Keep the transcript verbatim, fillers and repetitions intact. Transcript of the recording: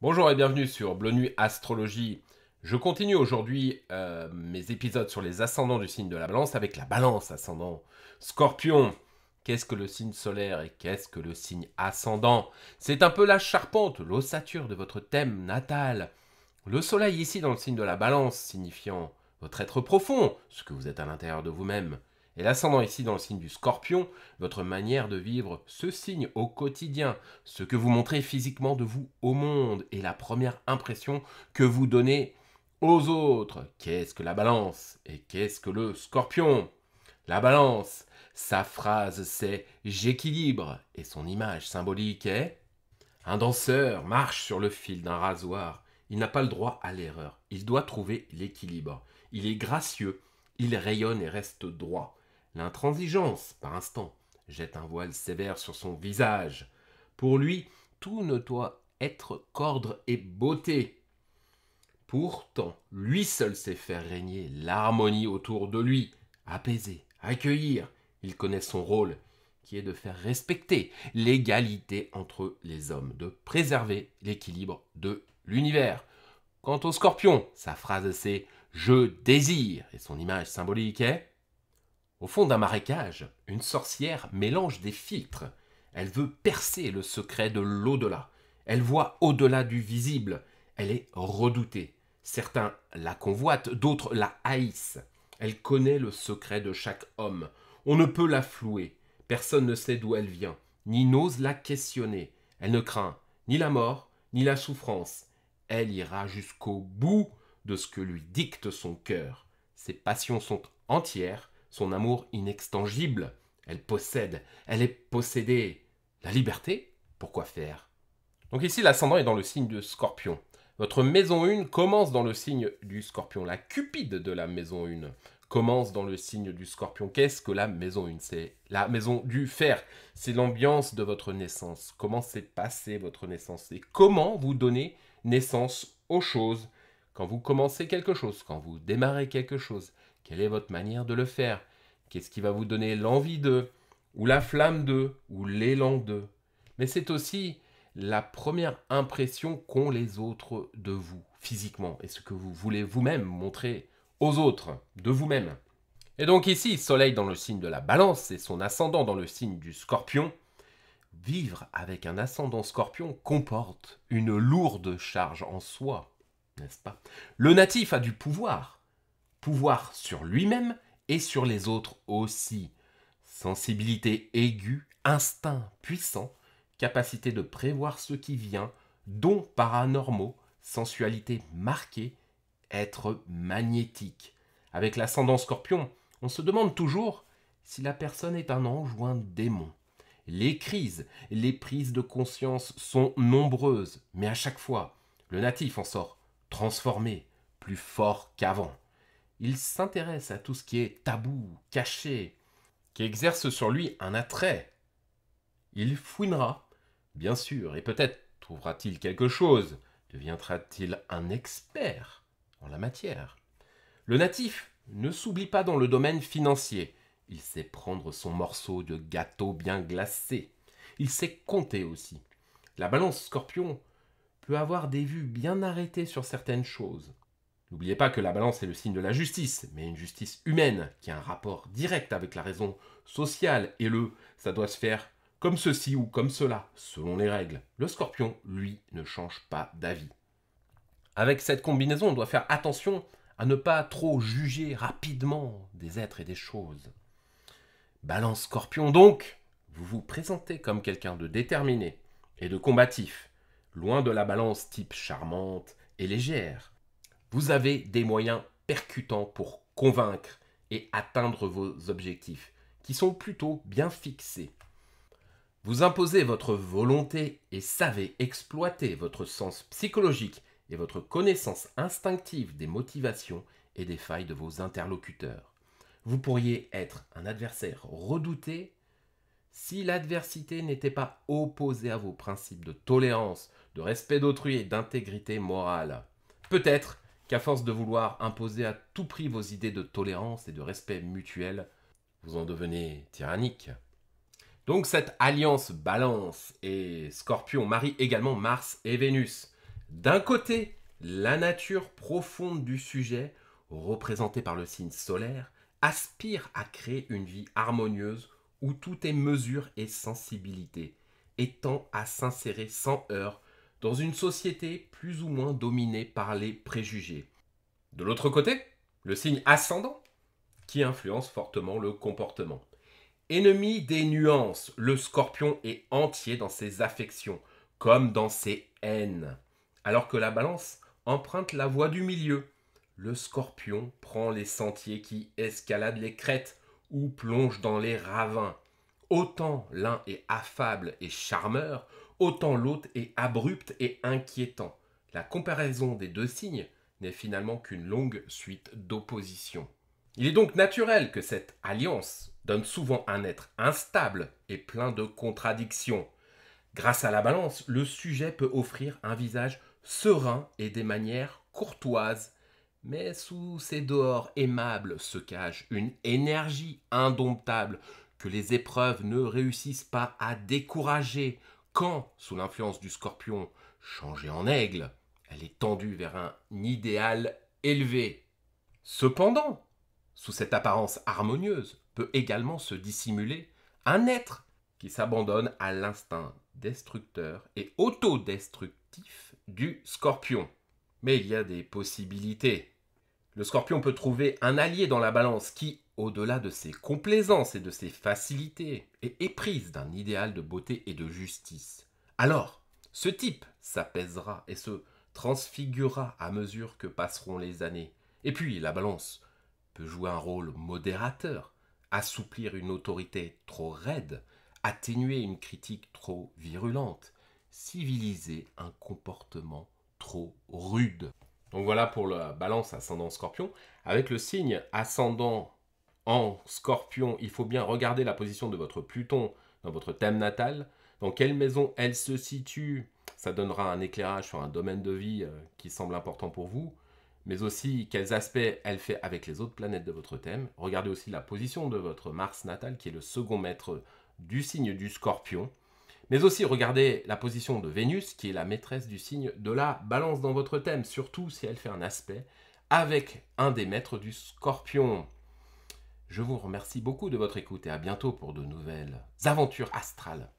Bonjour et bienvenue sur Bleu Nuit Astrologie. Je continue aujourd'hui euh, mes épisodes sur les ascendants du signe de la Balance avec la Balance ascendant Scorpion. Qu'est-ce que le signe solaire et qu'est-ce que le signe ascendant? C'est un peu la charpente, l'ossature de votre thème natal. Le soleil ici dans le signe de la Balance signifiant votre être profond, ce que vous êtes à l'intérieur de vous-même. Et l'ascendant ici dans le signe du Scorpion, votre manière de vivre ce signe au quotidien, ce que vous montrez physiquement de vous au monde et la première impression que vous donnez aux autres. Qu'est-ce que la Balance et qu'est-ce que le Scorpion? La Balance, sa phrase c'est « j'équilibre » et son image symbolique est « un danseur marche sur le fil d'un rasoir, il n'a pas le droit à l'erreur, il doit trouver l'équilibre, il est gracieux, il rayonne et reste droit ». L'intransigeance, par instant, jette un voile sévère sur son visage. Pour lui, tout ne doit être qu'ordre et beauté. Pourtant, lui seul sait faire régner l'harmonie autour de lui, apaiser, accueillir. Il connaît son rôle, qui est de faire respecter l'égalité entre les hommes, de préserver l'équilibre de l'univers. Quant au Scorpion, sa phrase c'est « je désire » et son image symbolique est... Au fond d'un marécage, une sorcière mélange des filtres. Elle veut percer le secret de l'au-delà. Elle voit au-delà du visible. Elle est redoutée. Certains la convoitent, d'autres la haïssent. Elle connaît le secret de chaque homme. On ne peut la flouer. Personne ne sait d'où elle vient, ni n'ose la questionner. Elle ne craint ni la mort, ni la souffrance. Elle ira jusqu'au bout de ce que lui dicte son cœur. Ses passions sont entières. Son amour inextinguible, elle possède, elle est possédée. La liberté, pourquoi faire? Donc ici, l'ascendant est dans le signe de Scorpion. Votre maison un commence dans le signe du Scorpion. La cupide de la maison un commence dans le signe du Scorpion. Qu'est-ce que la maison un? C'est la maison du fer. C'est l'ambiance de votre naissance. Comment s'est passée votre naissance? Et comment vous donnez naissance aux choses? Quand vous commencez quelque chose, quand vous démarrez quelque chose, quelle est votre manière de le faire? Qu'est-ce qui va vous donner l'envie de, ou la flamme de, ou l'élan de? Mais c'est aussi la première impression qu'ont les autres de vous, physiquement, et ce que vous voulez vous-même montrer aux autres, de vous-même. Et donc ici, soleil dans le signe de la Balance et son ascendant dans le signe du Scorpion. Vivre avec un ascendant Scorpion comporte une lourde charge en soi, n'est-ce pas? Le natif a du pouvoir. Pouvoir sur lui-même et sur les autres aussi. Sensibilité aiguë, instinct puissant, capacité de prévoir ce qui vient, dons paranormaux, sensualité marquée, être magnétique. Avec l'ascendant Scorpion, on se demande toujours si la personne est un ange ou un démon. Les crises, les prises de conscience sont nombreuses, mais à chaque fois, le natif en sort transformé, plus fort qu'avant. Il s'intéresse à tout ce qui est tabou, caché, qui exerce sur lui un attrait. Il fouinera, bien sûr, et peut-être trouvera-t-il quelque chose, deviendra-t-il un expert en la matière. Le natif ne s'oublie pas dans le domaine financier. Il sait prendre son morceau de gâteau bien glacé. Il sait compter aussi. La Balance Scorpion peut avoir des vues bien arrêtées sur certaines choses. N'oubliez pas que la Balance est le signe de la justice, mais une justice humaine qui a un rapport direct avec la raison sociale et le « ça doit se faire comme ceci ou comme cela » selon les règles. Le Scorpion, lui, ne change pas d'avis. Avec cette combinaison, on doit faire attention à ne pas trop juger rapidement des êtres et des choses. Balance Scorpion donc, vous vous présentez comme quelqu'un de déterminé et de combatif, loin de la Balance type charmante et légère. Vous avez des moyens percutants pour convaincre et atteindre vos objectifs, qui sont plutôt bien fixés. Vous imposez votre volonté et savez exploiter votre sens psychologique et votre connaissance instinctive des motivations et des failles de vos interlocuteurs. Vous pourriez être un adversaire redouté si l'adversité n'était pas opposée à vos principes de tolérance, de respect d'autrui et d'intégrité morale. Peut-être qu'à force de vouloir imposer à tout prix vos idées de tolérance et de respect mutuel, vous en devenez tyrannique. Donc cette alliance Balance et Scorpion marie également Mars et Vénus. D'un côté, la nature profonde du sujet, représentée par le signe solaire, aspire à créer une vie harmonieuse où tout est mesure et sensibilité, et tend à s'insérer sans heurts dans une société plus ou moins dominée par les préjugés. De l'autre côté, le signe ascendant, qui influence fortement le comportement. Ennemi des nuances, le Scorpion est entier dans ses affections, comme dans ses haines. Alors que la Balance emprunte la voie du milieu, le Scorpion prend les sentiers qui escaladent les crêtes ou plonge dans les ravins. Autant l'un est affable et charmeur, autant l'autre est abrupte et inquiétant. La comparaison des deux signes n'est finalement qu'une longue suite d'oppositions. Il est donc naturel que cette alliance donne souvent un être instable et plein de contradictions. Grâce à la Balance, le sujet peut offrir un visage serein et des manières courtoises. Mais sous ces dehors aimables se cache une énergie indomptable que les épreuves ne réussissent pas à décourager, quand, sous l'influence du Scorpion, changé en aigle, elle est tendue vers un idéal élevé. Cependant, sous cette apparence harmonieuse, peut également se dissimuler un être qui s'abandonne à l'instinct destructeur et autodestructif du Scorpion. Mais il y a des possibilités. Le Scorpion peut trouver un allié dans la Balance qui, au-delà de ses complaisances et de ses facilités, est éprise d'un idéal de beauté et de justice. Alors, ce type s'apaisera et se transfigurera à mesure que passeront les années. Et puis, la Balance peut jouer un rôle modérateur, assouplir une autorité trop raide, atténuer une critique trop virulente, civiliser un comportement trop rude. Donc voilà pour la Balance ascendant Scorpion. Avec le signe ascendant en Scorpion, il faut bien regarder la position de votre Pluton dans votre thème natal. Dans quelle maison elle se situe, ça donnera un éclairage sur un domaine de vie qui semble important pour vous, mais aussi quels aspects elle fait avec les autres planètes de votre thème. Regardez aussi la position de votre Mars natal, qui est le second maître du signe du Scorpion. Mais aussi, regardez la position de Vénus, qui est la maîtresse du signe de la Balance dans votre thème, surtout si elle fait un aspect avec un des maîtres du Scorpion. Je vous remercie beaucoup de votre écoute et à bientôt pour de nouvelles aventures astrales.